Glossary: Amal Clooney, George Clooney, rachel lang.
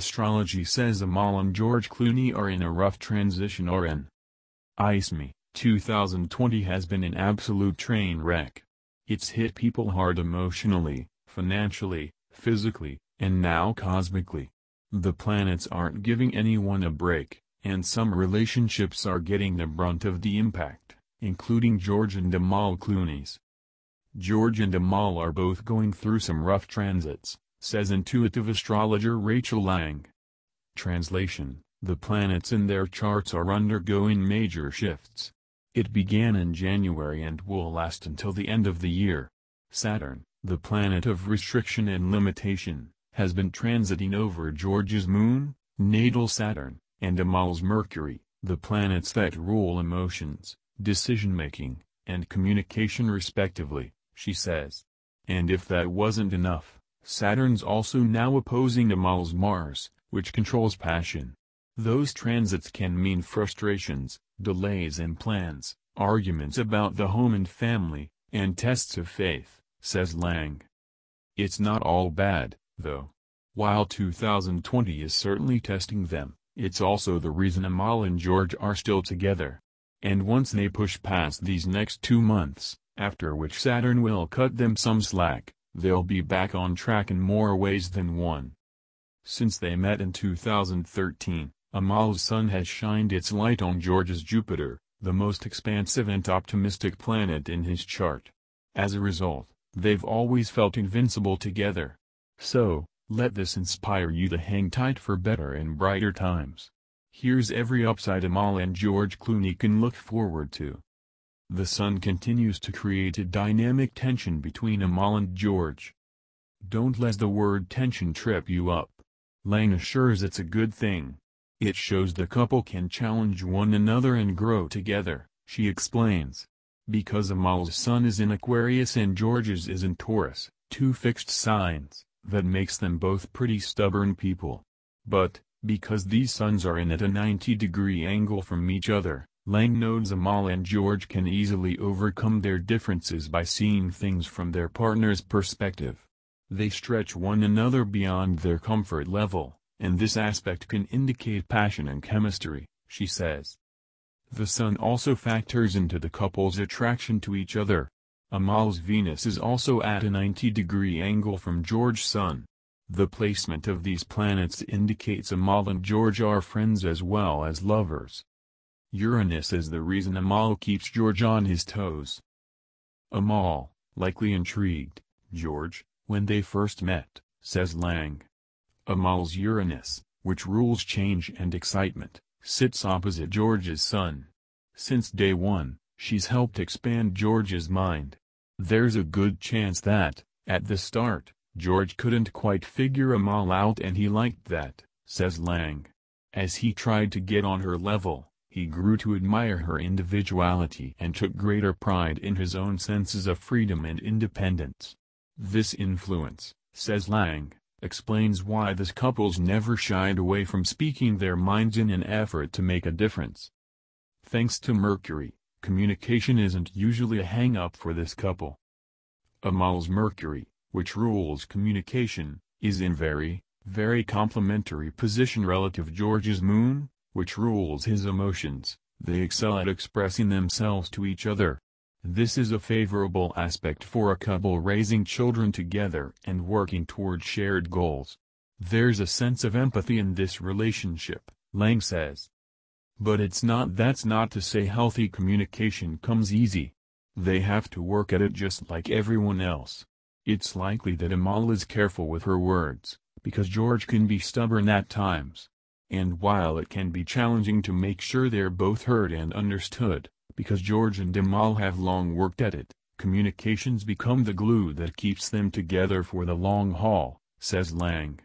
Astrology says Amal and George Clooney are in a rough transition or an ice me. 2020 has been an absolute train wreck. It's hit people hard emotionally, financially, physically, and now cosmically. The planets aren't giving anyone a break, and some relationships are getting the brunt of the impact, including George and Amal Clooney's. George and Amal are both going through some rough transits, says intuitive astrologer Rachel Lang. Translation: the planets in their charts are undergoing major shifts. It began in January and will last until the end of the year. Saturn, the planet of restriction and limitation, has been transiting over George's moon, natal Saturn, and Amal's Mercury, the planets that rule emotions, decision-making, and communication respectively, she says. And if that wasn't enough, Saturn's also now opposing Amal's Mars, which controls passion. Those transits can mean frustrations, delays in plans, arguments about the home and family, and tests of faith, says Lang. It's not all bad, though. While 2020 is certainly testing them, it's also the reason Amal and George are still together. And once they push past these next 2 months, after which Saturn will cut them some slack, they'll be back on track in more ways than one. Since they met in 2013, Amal's sun has shined its light on George's Jupiter, the most expansive and optimistic planet in his chart. As a result, they've always felt invincible together. So, let this inspire you to hang tight for better and brighter times. Here's every upside Amal and George Clooney can look forward to. The sun continues to create a dynamic tension between Amal and George. Don't let the word tension trip you up. Lang assures it's a good thing. It shows the couple can challenge one another and grow together, she explains. Because Amal's sun is in Aquarius and George's is in Taurus, two fixed signs, that makes them both pretty stubborn people. But, because these suns are in at a 90-degree angle from each other, Lang notes Amal and George can easily overcome their differences by seeing things from their partner's perspective. They stretch one another beyond their comfort level, and this aspect can indicate passion and chemistry, she says. The sun also factors into the couple's attraction to each other. Amal's Venus is also at a 90-degree angle from George's sun. The placement of these planets indicates Amal and George are friends as well as lovers. Uranus is the reason Amal keeps George on his toes. Amal likely intrigued George when they first met, says Lang. Amal's Uranus, which rules change and excitement, sits opposite George's sun. Since day one, she's helped expand George's mind. There's a good chance that, at the start, George couldn't quite figure Amal out, and he liked that, says Lang. As he tried to get on her level, he grew to admire her individuality and took greater pride in his own senses of freedom and independence. This influence, says Lang, explains why this couple's never shied away from speaking their minds in an effort to make a difference. Thanks to Mercury, communication isn't usually a hang-up for this couple. Amal's Mercury, which rules communication, is in very, very complementary position relative to George's moon, which rules his emotions. They excel at expressing themselves to each other. This is a favorable aspect for a couple raising children together and working toward shared goals. There's a sense of empathy in this relationship, Lang says. But that's not to say healthy communication comes easy. They have to work at it just like everyone else. It's likely that Amal is careful with her words, because George can be stubborn at times. And while it can be challenging to make sure they're both heard and understood, because George and Amal have long worked at it, communications become the glue that keeps them together for the long haul, says Lang.